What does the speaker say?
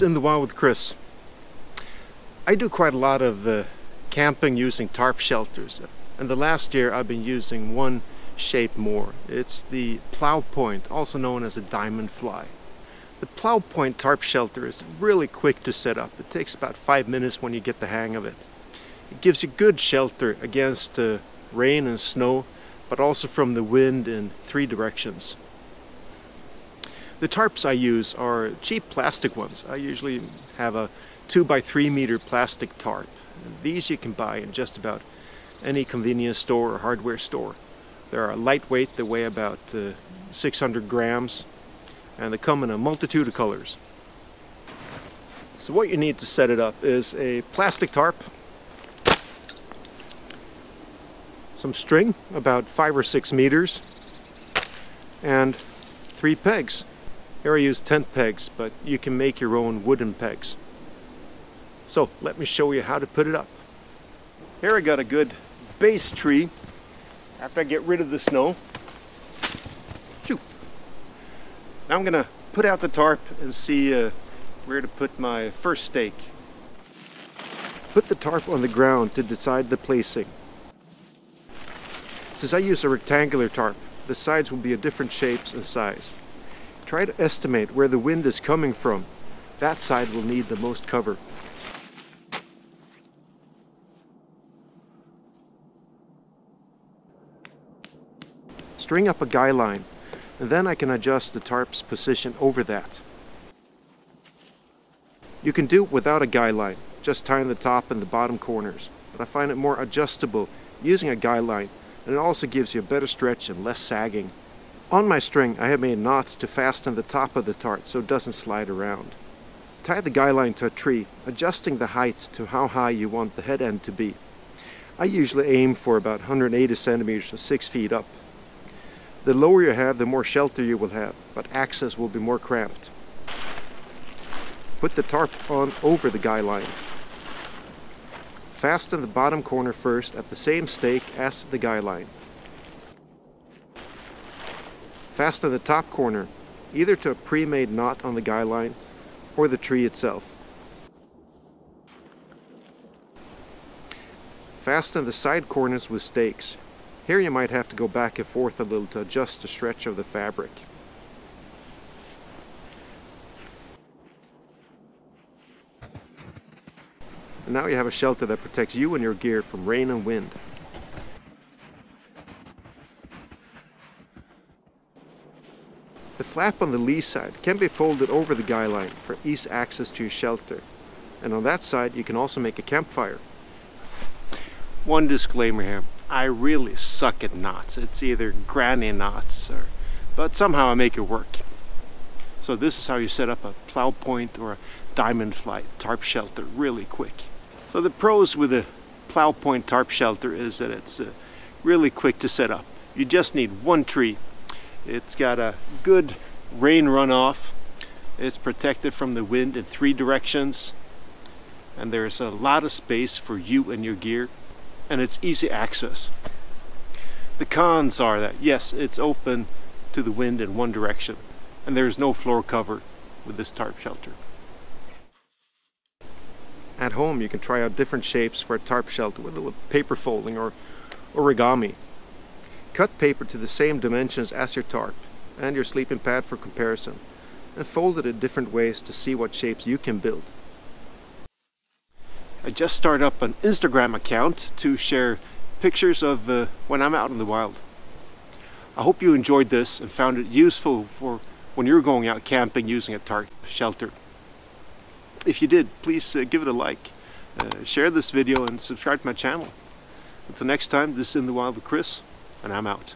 is In the Wild with Chris. I do quite a lot of camping using tarp shelters, and the last year I've been using one shape more. It's the Plow Point, also known as a diamond fly. The Plow Point tarp shelter is really quick to set up. It takes about 5 minutes when you get the hang of it. It gives you good shelter against rain and snow, but also from the wind in 3 directions. The tarps I use are cheap plastic ones. I usually have a 2 by 3 meter plastic tarp. These you can buy in just about any convenience store or hardware store. They are lightweight, they weigh about 600 grams, and they come in a multitude of colors. So what you need to set it up is a plastic tarp, some string, about 5 or 6 meters, and 3 pegs. Here I use tent pegs, but you can make your own wooden pegs. So let me show you how to put it up. Here I got a good base tree after I get rid of the snow. Now I'm gonna put out the tarp and see where to put my first stake. Put the tarp on the ground to decide the placing. Since I use a rectangular tarp, the sides will be of different shapes and size. Try to estimate where the wind is coming from. That side will need the most cover. String up a guy line, and then I can adjust the tarp's position over that. You can do it without a guy line, just tying the top and the bottom corners, but I find it more adjustable using a guy line, and it also gives you a better stretch and less sagging. On my string I have made knots to fasten the top of the tarp so it doesn't slide around. Tie the guy line to a tree, adjusting the height to how high you want the head end to be. I usually aim for about 180 centimeters or 6 feet up. The lower you have, the more shelter you will have, but access will be more cramped. Put the tarp on over the guy line. Fasten the bottom corner first at the same stake as the guy line. Fasten the top corner, either to a pre-made knot on the guy line or the tree itself. Fasten the side corners with stakes. Here you might have to go back and forth a little to adjust the stretch of the fabric. And now you have a shelter that protects you and your gear from rain and wind. The flap on the lee side can be folded over the guy line for easy access to your shelter. And on that side you can also make a campfire. One disclaimer here. I really suck at knots. It's either granny knots, but somehow I make it work. So this is how you set up a Plow Point or a diamond fly tarp shelter really quick. So the pros with a Plow Point tarp shelter is that it's really quick to set up. You just need one tree. It's got a good rain runoff. It's protected from the wind in 3 directions. And there's a lot of space for you and your gear. And it's easy access. The cons are that, yes, it's open to the wind in 1 direction, and there is no floor cover with this tarp shelter. At home you can try out different shapes for a tarp shelter with a little paper folding or origami. Cut paper to the same dimensions as your tarp and your sleeping pad for comparison, and fold it in different ways to see what shapes you can build. I just started up an Instagram account to share pictures of when I'm out in the wild. I hope you enjoyed this and found it useful for when you're going out camping using a tarp shelter. If you did, please give it a like, share this video, and subscribe to my channel. Until next time, this is In the Wild with Chris, and I'm out.